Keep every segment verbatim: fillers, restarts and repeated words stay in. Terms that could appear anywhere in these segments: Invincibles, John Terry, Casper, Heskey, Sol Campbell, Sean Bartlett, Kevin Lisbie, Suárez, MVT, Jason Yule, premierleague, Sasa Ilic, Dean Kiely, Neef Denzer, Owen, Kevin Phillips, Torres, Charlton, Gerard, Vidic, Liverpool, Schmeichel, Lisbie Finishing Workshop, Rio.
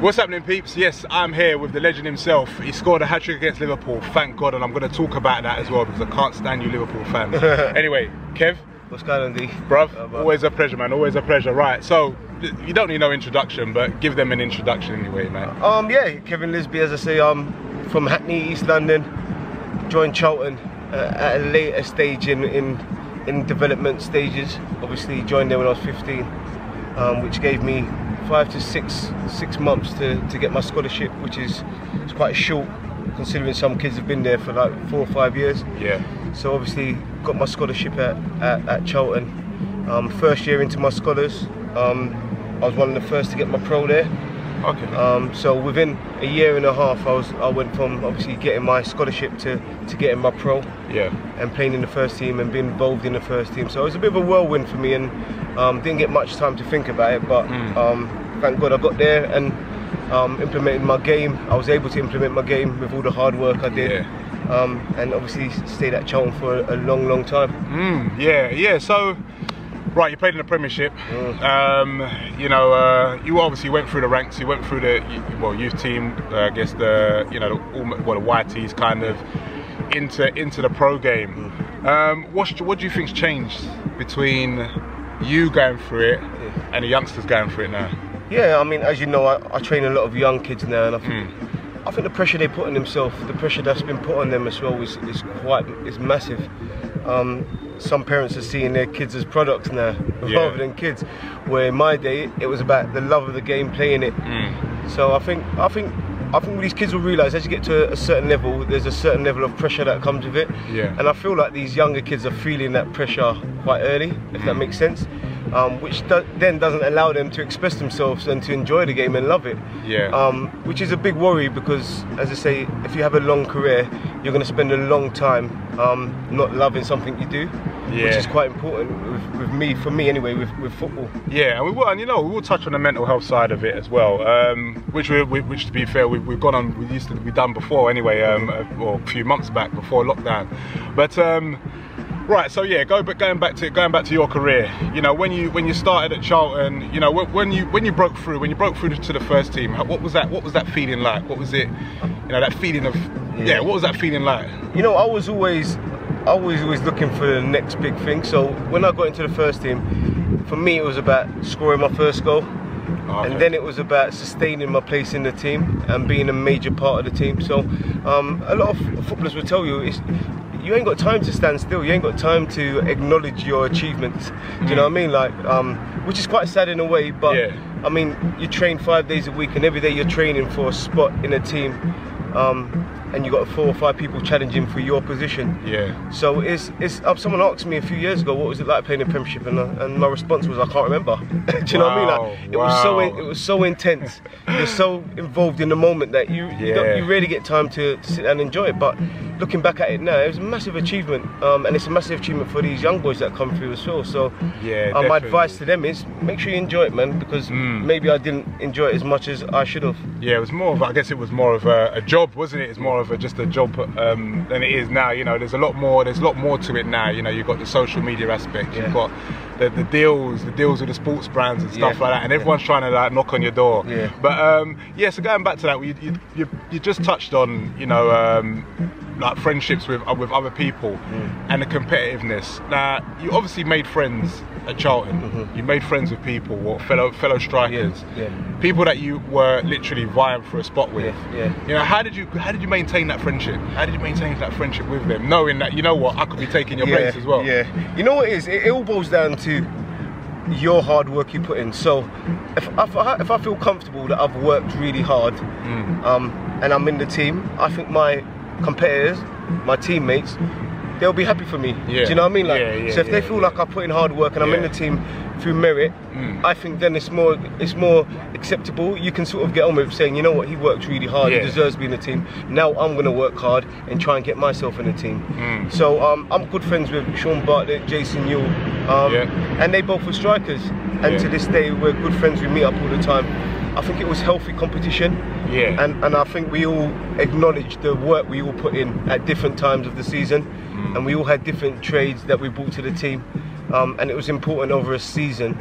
What's happening, peeps? Yes, I'm here with the legend himself. He scored a hat-trick against Liverpool, thank God, and I'm going to talk about that as well because I can't stand you Liverpool fans. Anyway, Kev. What's going on, D? Bruv, oh, always a pleasure, man, always a pleasure. Right, so, you don't need no introduction, but give them an introduction anyway, man. Um, yeah, Kevin Lisbie, as I say, um, from Hackney, East London, joined Charlton uh, at a later stage in, in, in development stages. Obviously, joined there when I was fifteen, um, which gave me five to six six months to, to get my scholarship, which is it's quite short considering some kids have been there for like four or five years. Yeah. So obviously got my scholarship at, at, at Charlton. Um, first year into my scholars, um, I was one of the first to get my pro there. Okay. Um, so within a year and a half, I was I went from obviously getting my scholarship to, to getting my pro. Yeah. And playing in the first team and being involved in the first team. So it was a bit of a whirlwind for me, and um, didn't get much time to think about it. But mm. um, thank God I got there and um, implemented my game. I was able to implement my game with all the hard work I did. Yeah. Um, and obviously stayed at Charlton for a long, long time. Mm, yeah. Yeah. So. Right, you played in the Premiership. Mm. Um, you know, uh, you obviously went through the ranks. You went through the well youth team, uh, I guess the you know the, well the Y Ts kind of into into the pro game. Mm. Um, what what do you think's changed between you going through it yeah. and the youngsters going through it now? Yeah, I mean, as you know, I, I train a lot of young kids now, and I think mm. I think the pressure they put on themselves, the pressure that's been put on them as well, is is quite is massive. Um, Some parents are seeing their kids as products now, yeah. rather than kids. Where in my day, it was about the love of the game, playing it. Mm. So I think, I think, I think these kids will realise as you get to a certain level, there's a certain level of pressure that comes with it. Yeah. And I feel like these younger kids are feeling that pressure quite early, if mm. that makes sense. Um, which do then doesn't allow them to express themselves and to enjoy the game and love it. Yeah. Um, which is a big worry because, as I say, if you have a long career, you're going to spend a long time um, not loving something you do. Yeah. Which is quite important with, with me, for me anyway, with, with football. Yeah, and we will, and you know, we will touch on the mental health side of it as well, um, which we, we, which to be fair, we, we've gone on, we used to be done before anyway, um, a, or a few months back before lockdown. But. Um, Right, so yeah, go but going back to going back to your career. You know, when you when you started at Charlton, you know, when you when you broke through, when you broke through to the first team, what was that? What was that feeling like? What was it? You know, that feeling of yeah. yeah what was that feeling like? You know, I was always, I was always looking for the next big thing. So when I got into the first team, for me it was about scoring my first goal. Okay. And then it was about sustaining my place in the team and being a major part of the team. So um, a lot of footballers will tell you it's. You ain't got time to stand still. You ain't got time to acknowledge your achievements. Do you know what I mean? Like, um, which is quite sad in a way. But yeah. I mean, you train five days a week, and every day you're training for a spot in a team, um, and you got four or five people challenging for your position. Yeah. So it's it's. Uh, someone asked me a few years ago, what was it like playing in Premiership, and uh, and my response was, I can't remember. Do you wow. know what I mean? Like, it wow. was so in, it was so intense. You're so involved in the moment that you yeah. you, don't, you really get time to, to sit and enjoy it, but. Looking back at it now, it was a massive achievement, um, and it's a massive achievement for these young boys that come through as well. So, yeah, um, my advice to them is make sure you enjoy it, man, because mm. maybe I didn't enjoy it as much as I should have. Yeah, it was more of, I guess it was more of a, a job, wasn't it? It's more of a, just a job um, than it is now. You know, there's a lot more. There's a lot more to it now. You know, you've got the social media aspect. Yeah. You've got the, the deals, the deals with the sports brands and stuff yeah. like that, and everyone's yeah. trying to like knock on your door. Yeah. But um, yeah, so going back to that, you you, you, you just touched on, you know. Um, like friendships with uh, with other people mm. and the competitiveness. Now, you obviously made friends at Charlton. Mm-hmm. You made friends with people, or fellow fellow strikers, yeah, yeah. people that you were literally vying for a spot with. Yeah, yeah. You know, how did you how did you maintain that friendship? How did you maintain that friendship with them, knowing that you know what, I could be taking your yeah, place as well? Yeah. You know what it is? It all boils down to your hard work you put in. So, if if I, if I feel comfortable that I've worked really hard, mm. um, and I'm in the team, I think my competitors, my teammates, they'll be happy for me. Yeah. Do you know what I mean? Like, yeah, yeah, so if yeah, they feel yeah. like I put in hard work and yeah. I'm in the team through merit, mm. I think then it's more it's more acceptable. You can sort of get on with saying, you know what, he worked really hard, yeah. he deserves to be in the team. Now I'm going to work hard and try and get myself in the team. Mm. So um, I'm good friends with Sean Bartlett, Jason Yule, um, yeah. and they both were strikers. And yeah. to this day, we're good friends. We meet up all the time. I think it was healthy competition, yeah. and, and I think we all acknowledged the work we all put in at different times of the season, mm. and we all had different trades that we brought to the team, um, and it was important over a season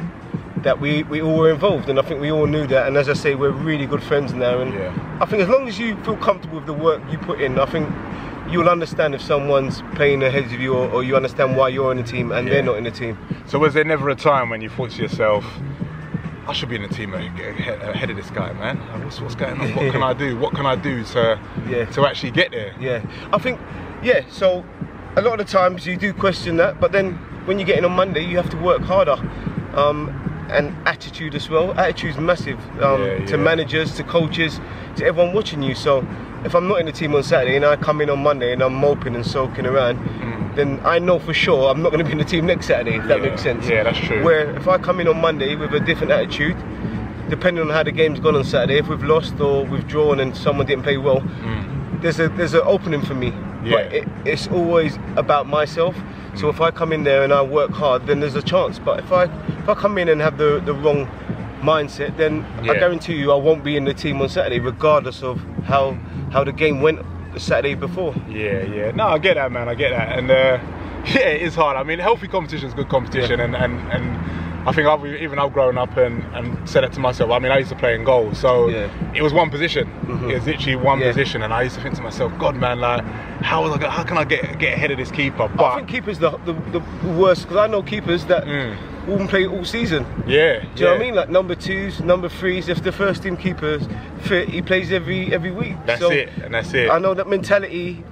that we, we all were involved, and I think we all knew that, and as I say, we're really good friends now, and yeah. I think as long as you feel comfortable with the work you put in, I think you'll understand if someone's playing ahead of you, or, or you understand why you're in the team and yeah. they're not in the team. So was there never a time when you thought to yourself, I should be in a team ahead of this guy, man. What's, what's going on? What can I do? What can I do to yeah. to actually get there? Yeah, I think, yeah, so a lot of the times you do question that, but then when you get in on Monday, you have to work harder. Um, and attitude as well. Attitude's massive um, yeah, yeah. to managers, to coaches, to everyone watching you. So if I'm not in the team on Saturday and I come in on Monday and I'm moping and sulking around, mm. then I know for sure I'm not going to be in the team next Saturday, if yeah. that makes sense. Yeah, that's true. Where if I come in on Monday with a different attitude, depending on how the game's gone on Saturday, if we've lost or we've drawn and someone didn't play well, mm. there's a there's an opening for me. Yeah. But it, it's always about myself. So if I come in there and I work hard, then there's a chance. But if I if I come in and have the, the wrong mindset, then yeah. I guarantee you I won't be in the team on Saturday, regardless of how how the game went the Saturday before. Yeah, yeah. No, I get that, man. I get that. And uh, yeah, it is hard. I mean, healthy competition is good competition. Yeah. And, and, and I think I've, even I've grown up and, and said that to myself. I mean, I used to play in goal. So yeah. it was one position. Mm-hmm. It was literally one yeah. position. And I used to think to myself, God, man, like, How, was I gonna, how can I get get ahead of this keeper? But I think keepers the the, the worst, because I know keepers that mm. won't play all season. Yeah, do you yeah. know what I mean? Like number twos, number threes. If the first team keeper's fit, he plays every every week. That's so it, and that's it. I know that mentality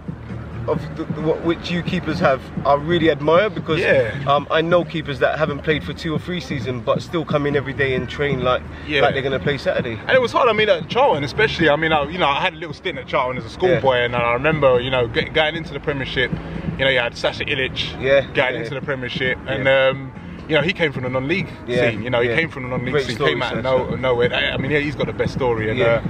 of the, the, what, which you keepers have, I really admire, because yeah. um, I know keepers that haven't played for two or three seasons but still come in every day and train like yeah. like they're going to play Saturday. And it was hard. I mean, at Charlton especially, I mean, I, you know, I had a little stint at Charlton as a schoolboy, yeah. and I remember, you know, get, going into the Premiership, you know, you had Sasa Ilic yeah. going yeah. into the Premiership, yeah. and um, you know, he came from the non-league yeah. scene. You know, he yeah. came from the non-league Great scene, story, came out of no, nowhere. I mean, yeah, he's got the best story, and yeah. uh,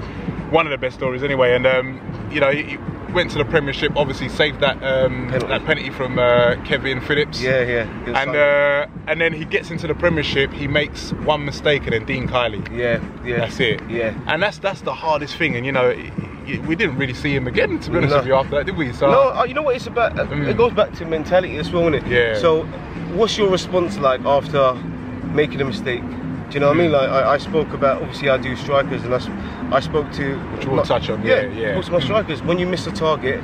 one of the best stories anyway. And um, you know, he, went to the Premiership, obviously saved that um, penalty. that penalty from uh, Kevin Phillips. Yeah, yeah. And uh, and then he gets into the Premiership. He makes one mistake, and then Dean Kiely. Yeah, yeah. That's it. Yeah. And that's that's the hardest thing. And you know, it, it, we didn't really see him again, to be honest no. with you, after that, did we? So no. You know what it's about? Mm. It goes back to mentality as well, isn't it? Yeah. So, what's your response like after making a mistake? Do you know what mm. I mean? Like I, I spoke about, obviously I do strikers, and I, I spoke to Which we'll my, touch on, yeah, yeah. yeah. my strikers. When you miss a target,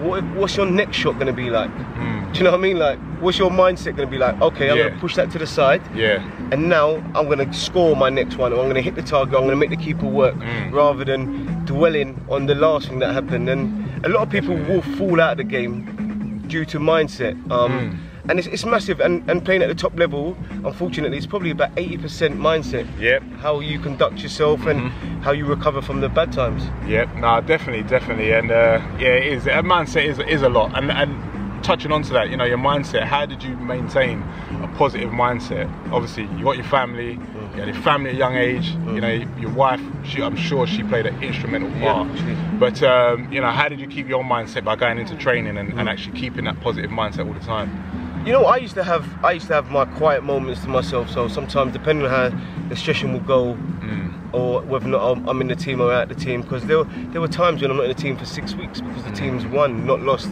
what, what's your next shot going to be like? Mm. Do you know what I mean? Like, what's your mindset going to be like? Okay, I'm yeah. going to push that to the side. Yeah. And now I'm going to score my next one, or I'm going to hit the target. I'm going to make the keeper work, mm. rather than dwelling on the last thing that happened. And a lot of people will fall out of the game due to mindset. Um, mm. And it's, it's massive, and, and playing at the top level, unfortunately, it's probably about eighty percent mindset. Yep. How you conduct yourself and mm-hmm. how you recover from the bad times. Yep, no, definitely, definitely. And uh, yeah, it is. And mindset is, is a lot. And, and touching onto that, you know, your mindset, how did you maintain a positive mindset? Obviously, you got your family, mm. you had your family at a young age, mm. you know, your wife, she, I'm sure she played an instrumental part. Yeah, but, um, you know, how did you keep your mindset by going into training and, mm. and actually keeping that positive mindset all the time? You know, I used to have I used to have my quiet moments to myself. So sometimes, depending on how the session will go, mm. or whether or not I'm, I'm in the team or out the team, because there were, there were times when I'm not in the team for six weeks because the mm. team's won, not lost.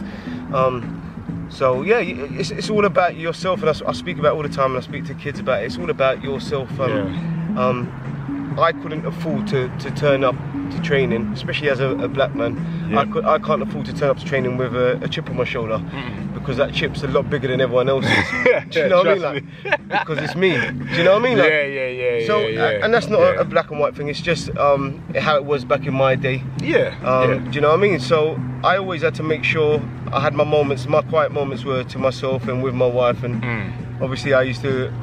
Um, so yeah, it's, it's all about yourself, and I, I speak about it all the time, and I speak to kids about it. It's all about yourself. Um, yeah. um, I couldn't afford to, to turn up to training, especially as a, a black man. Yeah. I could, I can't afford to turn up to training with a, a chip on my shoulder. Mm. Because that chip's a lot bigger than everyone else's. Do you know yeah, what I mean? Like, because it's me. Do you know what I mean? Like, yeah, yeah, yeah. So, yeah, yeah. and that's not yeah. a black and white thing. It's just um, how it was back in my day. Yeah, um, yeah. Do you know what I mean? So I always had to make sure I had my moments. My quiet moments were to myself and with my wife. And mm. obviously, I used to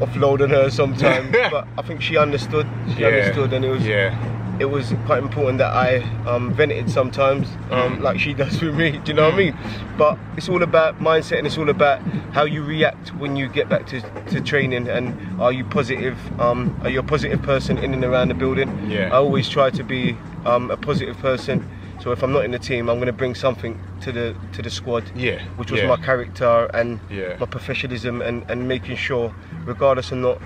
offload on her sometimes. But I think she understood. She yeah. understood, and it was. Yeah. It was quite important that I um, vented sometimes, um, like she does with me, do you know what I mean? But it's all about mindset, and it's all about how you react when you get back to, to training, and are you positive, um, are you a positive person in and around the building? Yeah. I always try to be um, a positive person. So if I'm not in the team, I'm going to bring something to the to the squad, yeah, which was yeah. my character and yeah. my professionalism, and, and making sure, regardless or not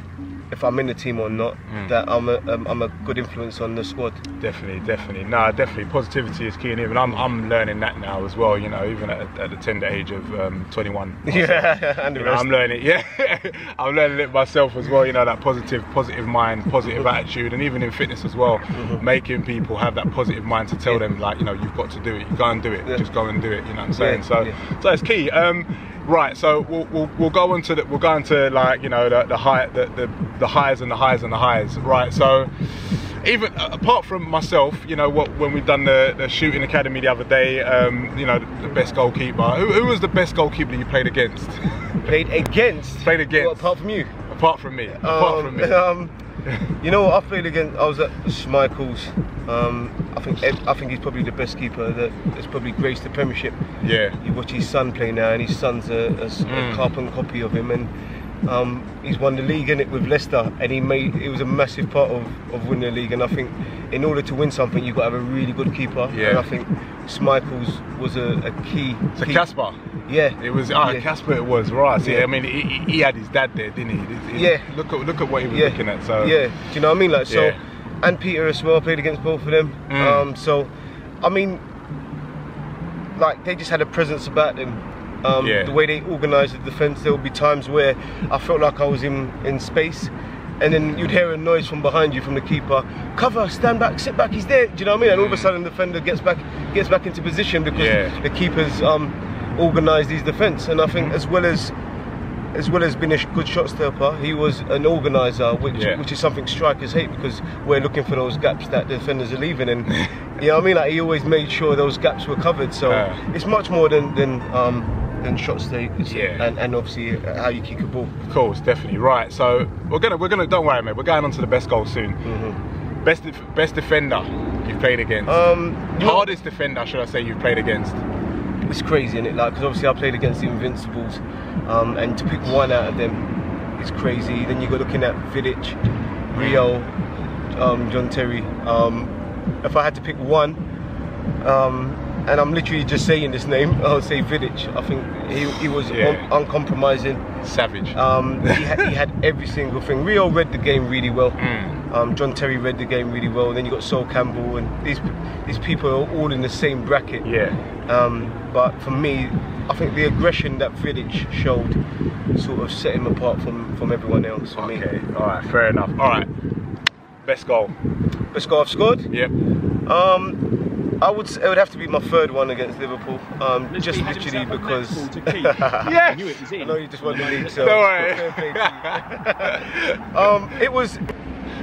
if I'm in the team or not, mm. that I'm a, um, I'm a good influence on the squad. Definitely, definitely. No, definitely. Positivity is key, and even I'm, I'm learning that now as well, you know, even at, at the tender age of um, twenty-one. Yeah, and the rest. Know, I'm learning it, yeah. I'm learning it myself as well, you know, that positive, positive mind, positive attitude, and even in fitness as well, mm-hmm. making people have that positive mind to tell yeah. them, like, you know, you've got to do it, you go and do it, yeah. just go and do it, you know what I'm saying? Yeah. So, yeah. so it's key. Um, Right, so we'll, we'll, we'll go into the, we'll go into like, you know, the the, high, the the the highs and the highs and the highs. Right, so even apart from myself, you know, what when we've done the, the shooting academy the other day, um, you know, the, the best goalkeeper. Who, who was the best goalkeeper you played against? Played against. Played against. Well, apart from you. Apart from me. Um, apart from me. Um, you know, what I played against. I was at Schmeichel's. Um, I think Ed, I think he's probably the best keeper that has probably graced the Premiership. Yeah. You watch his son play now, and his son's a, a, mm. a carbon copy of him, and um, he's won the league in it with Leicester, and he made it was a massive part of, of winning the league. And I think in order to win something, you've got to have a really good keeper. Yeah. And I think Schmeichel's was a, a key. So key. Casper. Yeah. It was ah yeah. Casper. It was right. See, yeah. I mean, he, he had his dad there, didn't he? He, he yeah. Look at look at what he was yeah. looking at. So yeah. Do you know what I mean? Like so. Yeah. And Peter as well, played against both of them. Mm. Um, so, I mean, like, they just had a presence about them. Um, yeah. The way they organised the defence, there would be times where I felt like I was in, in space, and then you'd hear a noise from behind you from the keeper, cover, stand back, sit back, he's there, do you know what I mean? And all of a sudden the defender gets back gets back into position because yeah. the keeper's um, organised his defence. And I think as well as As well as being a good shot stopper, he was an organiser, which yeah. which is something strikers hate because we're looking for those gaps that the defenders are leaving, and you know what I mean. Like he always made sure those gaps were covered. So uh, it's much more than than um, than shot stoppers, yeah. and, and obviously how you kick a ball. Of course, definitely right. So we're gonna we're gonna don't worry, mate. We're going on to the best goal soon. Mm-hmm. Best best defender you've played against. Um, Hardest know, defender, should I say, you've played against? It's crazy, isn't it? Like, because obviously I played against the Invincibles, um, and to pick one out of them is crazy. Then you're looking at Vidic, Rio, um, John Terry. Um, if I had to pick one, um, and I'm literally just saying this name, I would say Vidic. I think he, he was yeah. un uncompromising. Savage. Um, he, had, he had every single thing. Rio read the game really well. Mm. Um, John Terry read the game really well. And then you got Sol Campbell, and these these people are all in the same bracket. Yeah. Um, but for me, I think the aggression that Vidic showed sort of set him apart from, from everyone else. For okay, me. All right, fair enough. All right, best goal. Best goal I've scored? Yep. Um, I would. It would have to be my third one against Liverpool, um, just literally because. Yeah. I know you just won the league, so. Don't worry. um, it was,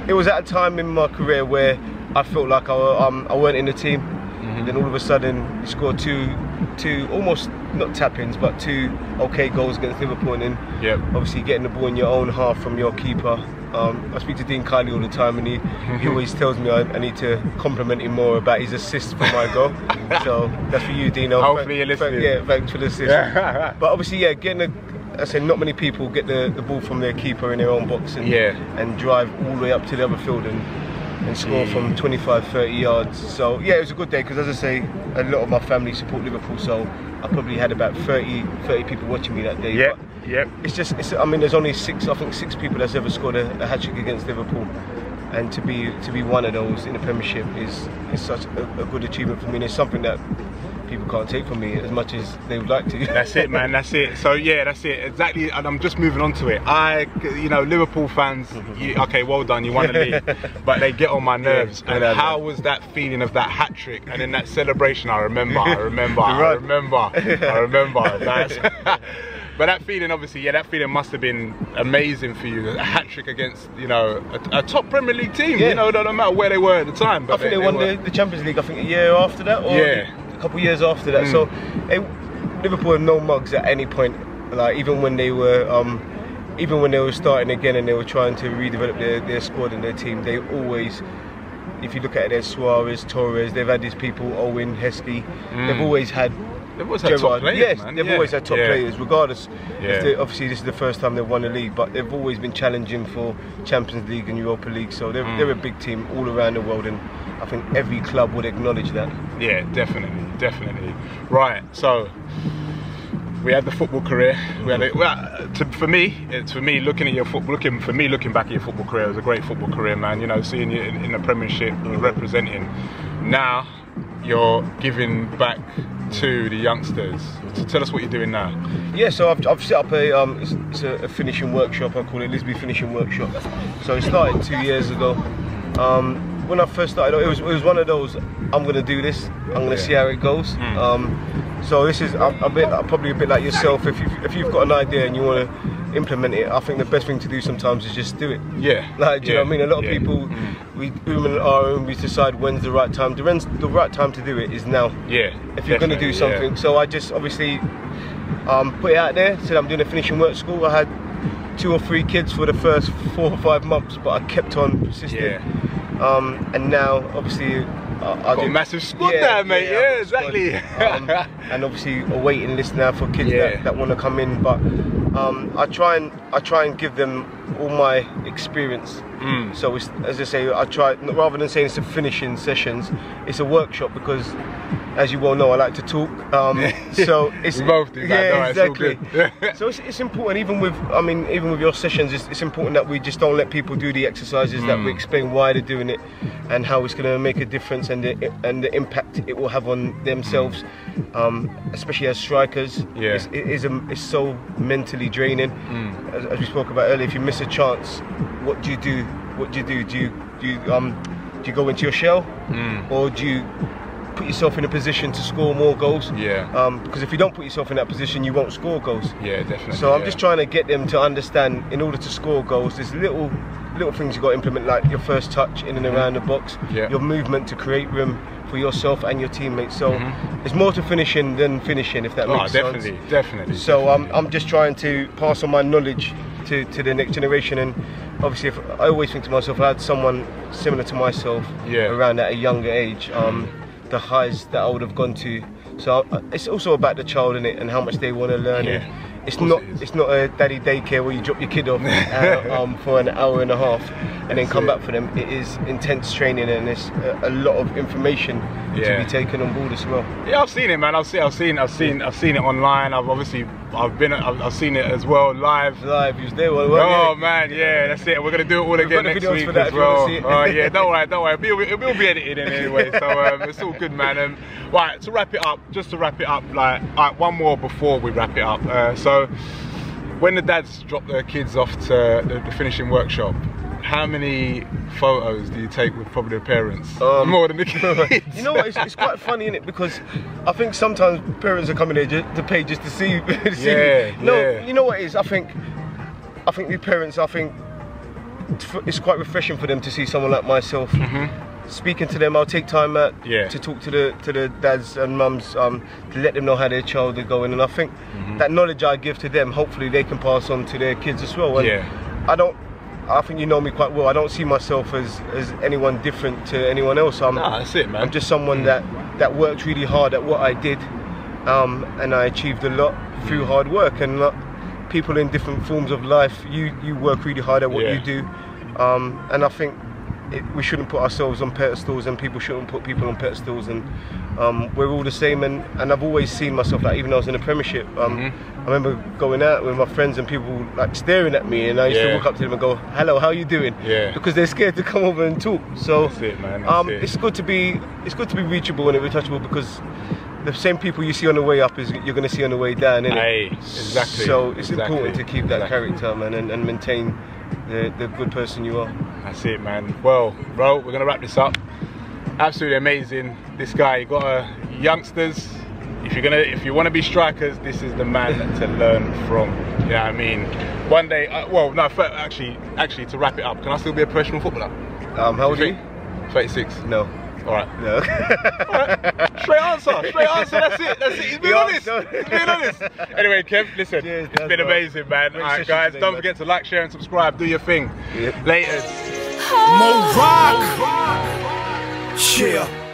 it was at a time in my career where I felt like I um I weren't in the team, mm-hmm. and then all of a sudden you scored two, two almost not tap-ins but two okay goals against Liverpool, and then yep. obviously getting the ball in your own half from your keeper. Um, I speak to Dean Kiely all the time, and he, he always tells me I, I need to compliment him more about his assist for my goal. So that's for you, Dino. Hopefully you're listening. Yeah, thanks for the assist. Yeah. But obviously, yeah, getting a, I say not many people get the, the ball from their keeper in their own box and yeah. and drive all the way up to the other field and and score mm. from twenty-five, thirty yards. So yeah, it was a good day because, as I say, a lot of my family support Liverpool, so I probably had about thirty, thirty people watching me that day. Yeah. Yep. It's just, it's, I mean, there's only six, I think six people that's ever scored a, a hat-trick against Liverpool, and to be to be one of those in the Premiership is, is such a, a good achievement for me, and it's something that people can't take from me as much as they would like to. That's it, man, that's it. So yeah, that's it, exactly, and I'm just moving on to it. I, you know, Liverpool fans, you, okay, well done, you won the league, but they get on my nerves, yeah, and know, how man. was that feeling of that hat-trick, and then that celebration, I remember, I remember, I remember, I remember, that's... But that feeling, obviously, yeah, that feeling must have been amazing for you. A hat trick against, you know, a, a top Premier League team. Yeah. You know, no matter where they were at the time. But I think they, they won they the, the Champions League. I think a year after that, or yeah. a couple of years after that. Mm. So they, Liverpool had no mugs at any point. Like even when they were, um, even when they were starting again and they were trying to redevelop their, their squad and their team, they always. If you look at it, there's Suárez, Torres. They've had these people, Owen, Heskey. Mm. They've always had. They've always had Gerard. top players, yes, man. They've yeah. always had top yeah. players, regardless. Yeah. If obviously, this is the first time they've won a league, but they've always been challenging for Champions League and Europa League. So they're, mm. they're a big team all around the world, and I think every club would acknowledge that. Yeah, definitely, definitely. Right, so we had the football career. We had a, well, to, for me, it's for me looking at your football. Looking for me, looking back at your football career, it was a great football career, man. You know, seeing you in, in the Premiership, you're representing. Now, you're giving back to the youngsters. So tell us what you're doing now. Yeah, so I've, I've set up a um, it's, it's a, a finishing workshop. I call it Lisbie Finishing Workshop. So it started two years ago. Um, when I first started, it was it was one of those. I'm gonna do this. I'm gonna yeah. see how it goes. Mm. Um, so this is a, a bit probably a bit like yourself. If you if you've got an idea and you want to implement it, I think the best thing to do sometimes is just do it. Yeah. Like do yeah. you know what I mean? A lot yeah. of people mm. we boom and our own. We decide when's the right time. The when's the right time to do it is now. Yeah. If you're gonna do something, yeah. so I just obviously um, put it out there. Said I'm doing a finishing work school. I had two or three kids for the first four or five months, but I kept on persisting. Yeah. Um, and now, obviously, uh, I got a massive squad yeah, there, mate. Yeah, yeah exactly. Um, and obviously, a waiting list now for kids yeah. that, that want to come in. But um, I try and I try and give them all my experience. Mm. So it's, as I say, I try rather than saying it's a finishing sessions, it's a workshop because, as you well know, I like to talk. Um, so it's we both do that. Yeah, no, exactly. It's all good. So it's, it's important. Even with, I mean, even with your sessions, it's, it's important that we just don't let people do the exercises. Mm. That we explain why they're doing it, and how it's going to make a difference, and the and the impact it will have on themselves, um, especially as strikers. Yeah, it's, it is a, it's so mentally draining. Mm. As, as we spoke about earlier, if you miss a chance, what do you do? What do you do? Do you do you, um do you go into your shell, mm. or do you put yourself in a position to score more goals? Yeah. Um, because if you don't put yourself in that position, you won't score goals. Yeah, definitely. So I'm yeah. just trying to get them to understand. In order to score goals, there's little, little things you got to implement, like your first touch in and around the box, yeah. your movement to create room for yourself and your teammates. So mm-hmm. it's more to finishing than finishing, if that oh, makes definitely, sense. Definitely. So definitely. I'm, I'm just trying to pass on my knowledge to, to the next generation. And obviously, if, I always think to myself, if I had someone similar to myself yeah. around at a younger age, Um, mm. the highs that I would have gone to. So it's also about the child in it and how much they want to learn. Yeah, it's not it it's not a daddy daycare where you drop your kid off uh, um, for an hour and a half and That's then come it. back for them. It is intense training and it's a, a lot of information yeah. to be taken on board as well. Yeah, I've seen it, man. I've seen, I've seen, I've seen, I've seen it online. I've obviously. I've been, I've, I've seen it as well, live. Live, you was there, well, well, oh yeah. man, yeah, that's it. We're gonna do it all we've again next week as well. Oh uh, yeah, don't worry, don't worry. It'll be, it'll be edited in anyway, so um, it's all good, man. Um, right, to wrap it up, just to wrap it up, like uh, one more before we wrap it up. Uh, so, when the dads drop their kids off to the, the finishing workshop, how many photos do you take with probably the parents? Um, More than the kids. You know what, it's, it's quite funny, isn't it? Because I think sometimes parents are coming here just, to pay just to see, to see yeah, me. No, yeah. you know what it is? I think, I think the parents, I think it's quite refreshing for them to see someone like myself. Mm-hmm. Speaking to them, I'll take time out yeah. to talk to the to the dads and mums, um, to let them know how their child are going. And I think mm-hmm. that knowledge I give to them, hopefully they can pass on to their kids as well. And yeah. I don't. I think you know me quite well. I don't see myself as, as anyone different to anyone else. I'm, nah, that's it, man. I'm just someone that, that worked really hard at what I did, um, and I achieved a lot through hard work. And uh, people in different forms of life, you, you work really hard at what yeah. you do. Um, and I think it, we shouldn't put ourselves on pedestals, and people shouldn't put people on pedestals. And um, we're all the same. And, and I've always seen myself, like even though I was in the Premiership, um, mm-hmm. I remember going out with my friends and people like staring at me, and I used yeah. to walk up to them and go, "Hello, how are you doing?" Yeah. Because they're scared to come over and talk. So That's it, man. That's um, it. it's good to be it's good to be reachable and touchable, because the same people you see on the way up is you're going to see on the way down, isn't it? Aye, exactly. So it's exactly. important to keep that exactly. character, man, and, and maintain the, the good person you are. That's it, man. Well, bro, we're going to wrap this up. Absolutely amazing. This guy, you got uh, youngsters. If you're gonna, if you want to be strikers, this is the man to learn from. You know what I mean? One day, uh, well, no, for, actually, actually, to wrap it up, can I still be a professional footballer? Um, how old are you? thirty-six. No. All right. No. All right. Straight answer. Straight answer. That's it. That's it. He's being honest. He's being honest. Anyway, Kev, listen, Cheers, it's been amazing, man. All right, guys, don't forget to like, share, and subscribe. Do your thing. Yep. Later. Mo rock. Cheer.